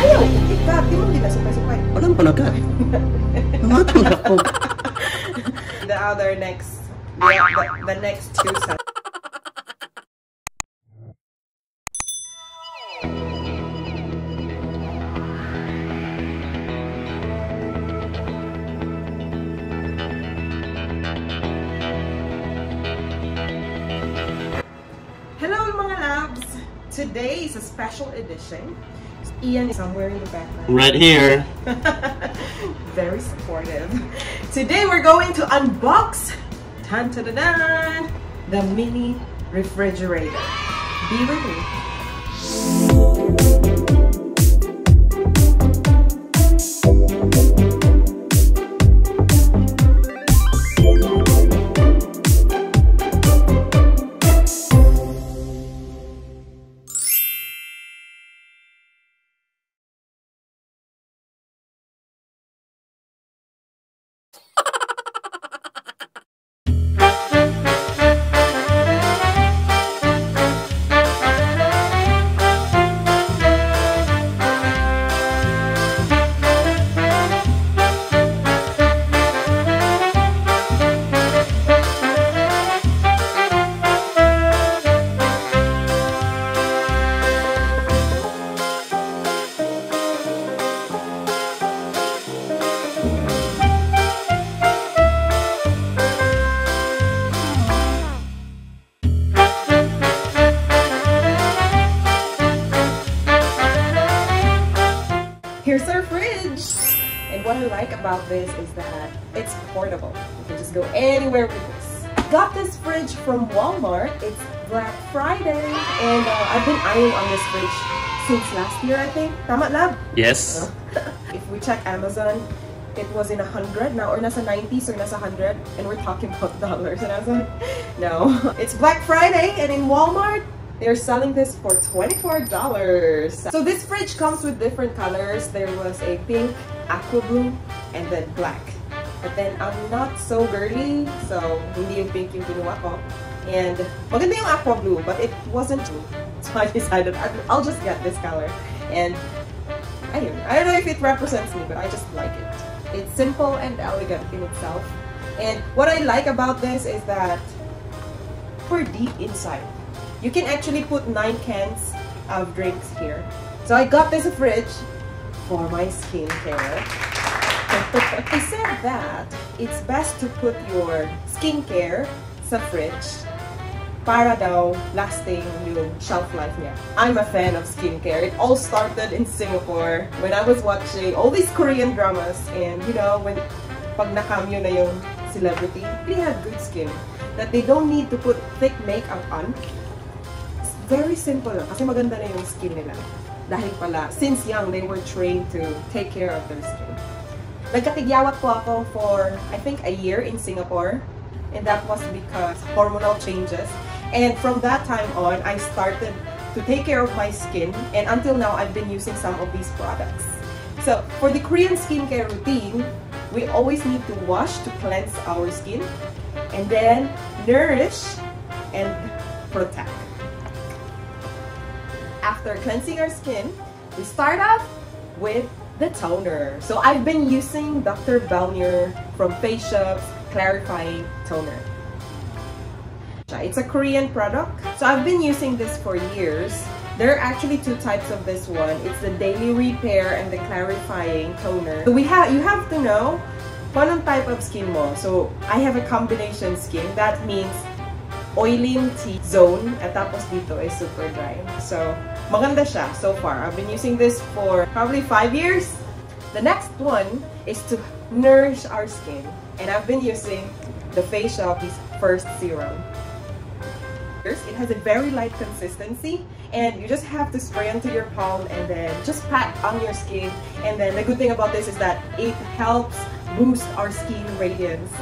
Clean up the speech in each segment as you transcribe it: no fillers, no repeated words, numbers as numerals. Ayaw, ikat. Di mo hindi na supay-supay. Walang palaga eh. Nangatang ako. The other next, the next two sets. Today is a special edition. Ian is somewhere in the background. Right here. Very supportive. Today we're going to unbox the mini refrigerator. Be with me. Here's our fridge, and what I like about this is that it's portable. You can just go anywhere with this. Got this fridge from Walmart. It's Black Friday, and I've been eyeing on this fridge since last year, I think. Tama lab? Yes. If we check Amazon, it was in 100 now, or nasa 90s or nasa 100, and we're talking about dollars. And I was like, no. It's Black Friday, and in Walmart, they're selling this for $24. So this fridge comes with different colors. There was a pink, aqua blue, and then black. But then I'm not so girly, so hindi yung pink yung kinuha ko. And maganda yung aqua blue, but it wasn't blue. So I decided I'll just get this color. And I don't know if it represents me, but I just like it. It's simple and elegant in itself. And what I like about this is that we're deep inside. You can actually put 9 cans of drinks here. So I got this fridge for my skincare. I said that it's best to put your skincare sa fridge para daw lasting yung shelf life niya. I'm a fan of skincare. It all started in Singapore when I was watching all these Korean dramas, and you know, when pag nakamyo na yung celebrity, they have good skin that they don't need to put thick makeup on. Very simple lang, kasi maganda na yung skin nila. Dahil pala, since young, they were trained to take care of their skin. Nagkatigyawat po ako for, I think, a year in Singapore. And that was because hormonal changes. And from that time on, I started to take care of my skin. And until now, I've been using some of these products. So, for the Korean skincare routine, we always need to wash to cleanse our skin. And then, nourish and protect. After cleansing our skin, we start off with the toner. So I've been using Dr. Belmeur from Face Shop's Clarifying Toner. It's a Korean product. So I've been using this for years. There are actually two types of this one. It's the Daily Repair and the Clarifying Toner. So you have to know what type of skin mo. So I have a combination skin. That means oily T-zone, at tapos dito is super dry. So, maganda siya so far. I've been using this for probably 5 years. The next one is to nourish our skin. And I've been using the Face Shop's First Serum. It has a very light consistency, and you just have to spray onto your palm and then just pat on your skin. And then the good thing about this is that it helps boost our skin radiance.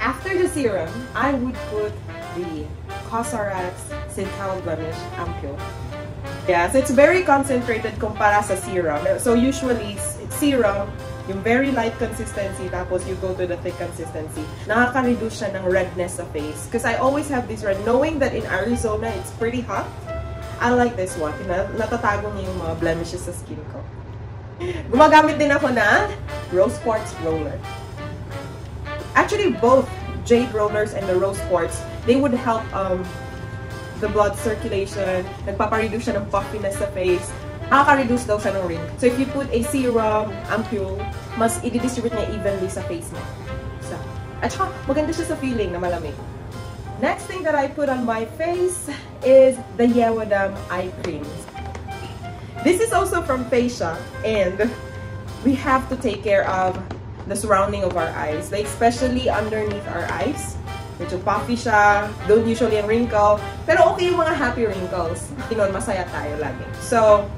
After the serum, I would put the Cosrx Centella Blemish Ampure. Yeah, so it's very concentrated kumpara sa serum. So usually, serum, yung very light consistency, tapos you go to the thick consistency. Nakaka-reduce siya ng redness sa face. Because I always have this red. Knowing that in Arizona, it's pretty hot, I like this one. Natatago niya yung mga blemishes sa skin ko. Gumagamit din ako ng Rose Quartz Roller. Actually, both jade rollers and the Rose Quartz, they would help the blood circulation. Nagpapareduce siya ng puffiness sa face. Nakaka-reduce daw siya ng wrinkles. So if you put a serum, ampule, mas i-distribute niya evenly sa face mo. So, at saka, maganda siya sa feeling na malamig. Next thing that I put on my face is the Yehwadam Eye Cream. This is also from Face Shop, and we have to take care of the surrounding of our eyes, like especially underneath our eyes. Medyo puffy siya, don't usually ang wrinkle, pero okay yung mga happy wrinkles. Tinon, masaya tayo lagi. So,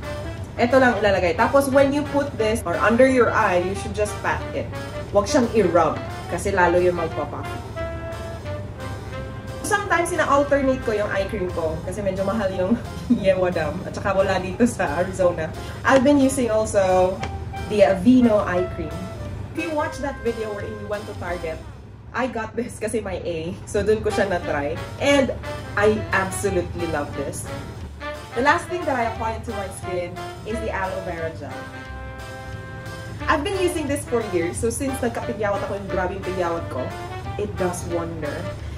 eto lang ilalagay. Tapos, when you put this or under your eye, you should just pat it. Huwag siyang i-rub, kasi lalo yung magpapuffy. Sometimes, ina-alternate ko yung eye cream ko, kasi medyo mahal yung Yehwadam, at saka wala dito sa Arizona. I've been using also the Aveeno eye cream. If you watched that video wherein you went to Target, I got this kasi my A, so dun ko siya na-try. And I absolutely love this. The last thing that I applied to my skin is the Aloe Vera Gel. I've been using this for years, so since nagkapigyawat ako yung grabing pigyawat ko, it does wonder.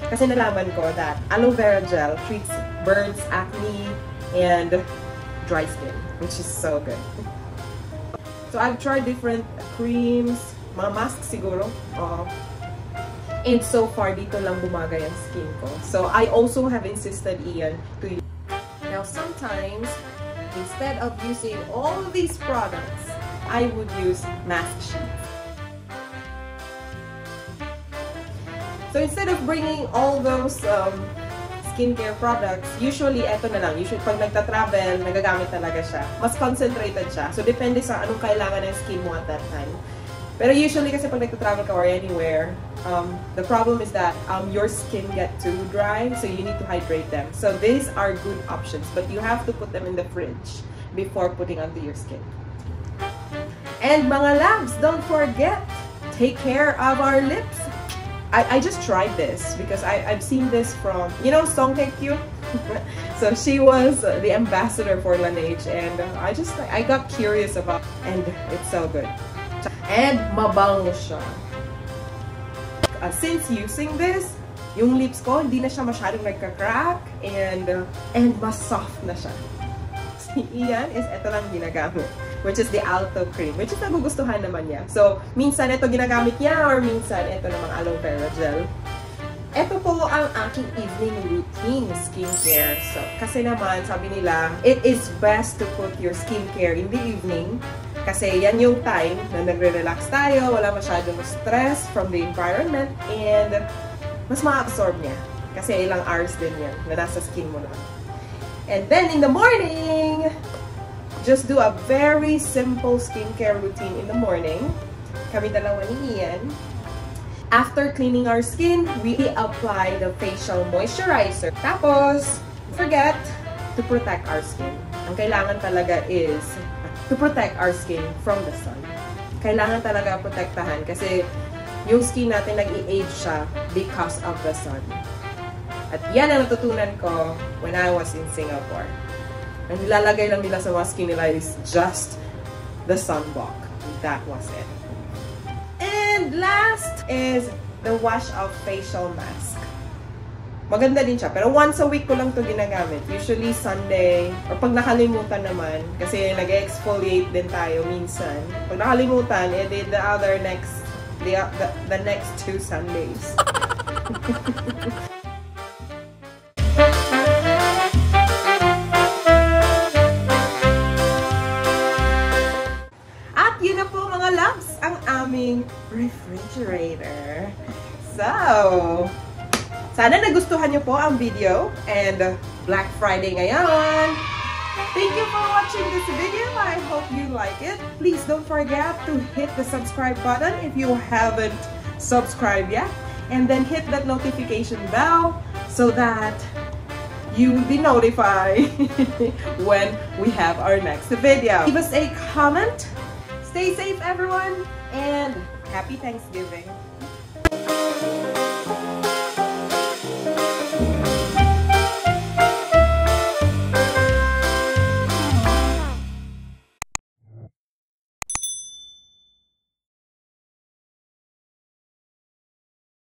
Kasi nalaman ko that Aloe Vera Gel treats burns, acne, and dry skin, which is so good. So I've tried different creams, mga masks siguro. And so far, dito lang bumagay ang skin ko. So, I also have insisted Ian to use. Now, sometimes, instead of using all of these products, I would use mask sheets. So, instead of bringing all those skincare products, usually, eto na lang. Usually, pag nagta-travel, nagagamit talaga siya. Mas concentrated siya. So, depende sa anong kailangan ng skin mo at that time. Pero usually kasi pag nagtatravel ka or anywhere, the problem is that your skin get too dry, so you need to hydrate them. So these are good options, but you have to put them in the fridge before putting onto your skin. And mga labs, don't forget, take care of our lips. I just tried this because I've seen this from, you know, Song Hye Kyo? So she was the ambassador for Laneige, and I got curious about it, and it's so good. And mabango siya. Since using this, yung lips ko hindi na siya masyadong nagka-crack, and mas soft na siya. Si Ian is ito lang ginagamit, which is the Alto Cream, which is nagugustuhan naman niya. So, minsan ito ginagamit niya, or minsan ito namang Aloe Vera Gel. Ito po ang aking evening routine skincare. So, kasi naman, sabi nila, it is best to put your skincare in the evening. Kasi yan yung time na nagre-relax tayo, wala masyadong stress from the environment, and mas ma-absorb niya. Kasi ilang hours din yan na nasa skin mo na. And then in the morning, just do a very simple skincare routine in the morning. Kami dalawa ni Ian. After cleaning our skin, we apply the facial moisturizer. Tapos, don't forget to protect our skin. Ang kailangan talaga is to protect our skin from the sun. Kailangan talaga protektahan kasi yung skin natin nag-i-age siya because of the sun. At yan ang natutunan ko when I was in Singapore. Ang nilalagay lang nila sa mga skin nila is just the sunblock. That was it. And last is the wash-off facial mask. Maganda din siya, pero once a week ko lang ito ginagamit. Usually Sunday, or pag nakalimutan naman, kasi nag-exfoliate din tayo minsan. Pag nakalimutan, eh the next two Sundays. At yun na po mga loves, ang aming refrigerator. So, sana nagustuhan niyo po ang video, and Black Friday ngayon. Thank you for watching this video. I hope you like it. Please don't forget to hit the subscribe button if you haven't subscribed yet. And then hit that notification bell so that you will be notified when we have our next video. Leave us a comment. Stay safe everyone, and happy Thanksgiving.